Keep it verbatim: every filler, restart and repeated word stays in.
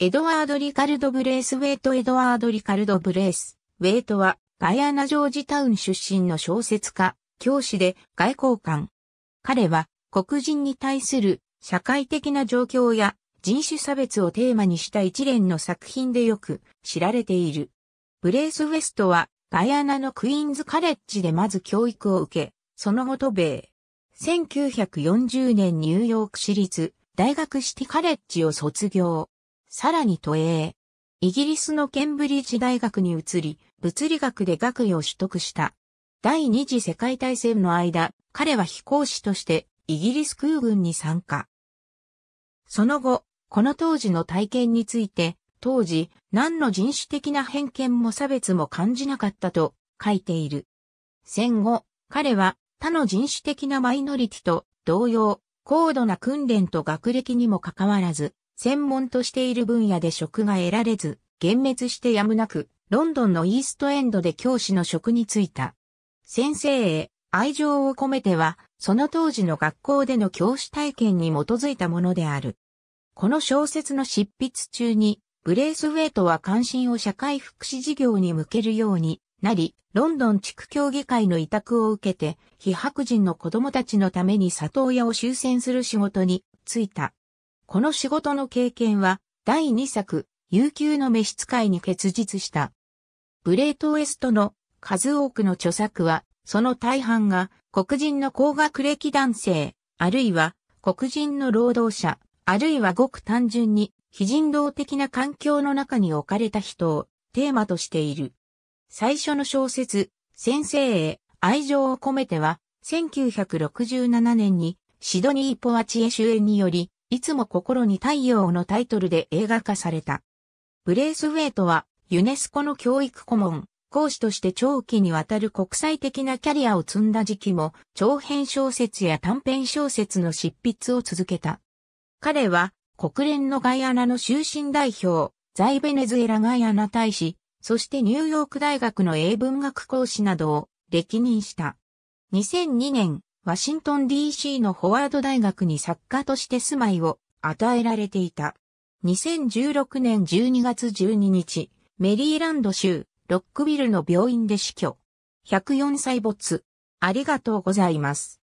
エドワード・リカルド・ブレイスウェイトエドワード・リカルド・ブレイスウェイトはガヤナ・ジョージタウン出身の小説家、教師で外交官。彼は黒人に対する社会的な状況や人種差別をテーマにした一連の作品でよく知られている。ブレイスウェストはガヤナのクイーンズカレッジでまず教育を受け、その後渡米。せんきゅうひゃくよんじゅうねんニューヨーク市立大学シティカレッジを卒業。さらに渡英。イギリスのケンブリッジ大学に移り、物理学で学位を取得した。第二次世界大戦の間、彼は飛行士としてイギリス空軍に参加。その後、この当時の体験について、当時、何の人種的な偏見も差別も感じなかったと書いている。戦後、彼は他の人種的なマイノリティと同様、高度な訓練と学歴にもかかわらず、専門としている分野で職が得られず、幻滅してやむなく、ロンドンのイーストエンドで教師の職に就いた。先生へ愛情を込めては、その当時の学校での教師体験に基づいたものである。この小説の執筆中に、ブレイスウェイトは関心を社会福祉事業に向けるようになり、ロンドン地区協議会の委託を受けて、非白人の子供たちのために里親を修繕する仕事に就いた。この仕事の経験は、だいにさく、悠久の召使いに結実した。ブレイト・ウェストの数多くの著作は、その大半が黒人の高学歴男性、あるいは黒人の労働者、あるいはごく単純に非人道的な環境の中に置かれた人をテーマとしている。最初の小説、先生へ愛情を込めては、せんきゅうひゃくろくじゅうななねんにシドニー・ポワチエ主演により、いつも心に太陽のタイトルで映画化された。ブレイスウェイトはユネスコの教育顧問、講師として長期にわたる国際的なキャリアを積んだ時期も長編小説や短編小説の執筆を続けた。彼は国連のガイアナの終身代表、在ベネズエラガイアナ大使、そしてニューヨーク大学の英文学講師などを歴任した。にせんにねん、ワシントン ディーシー のホワード大学に作家として住まいを与えられていた。にせんじゅうろくねんじゅうにがつじゅうににち、メリーランド州ロックビルの病院で死去。ひゃくよんさい没。ありがとうございます。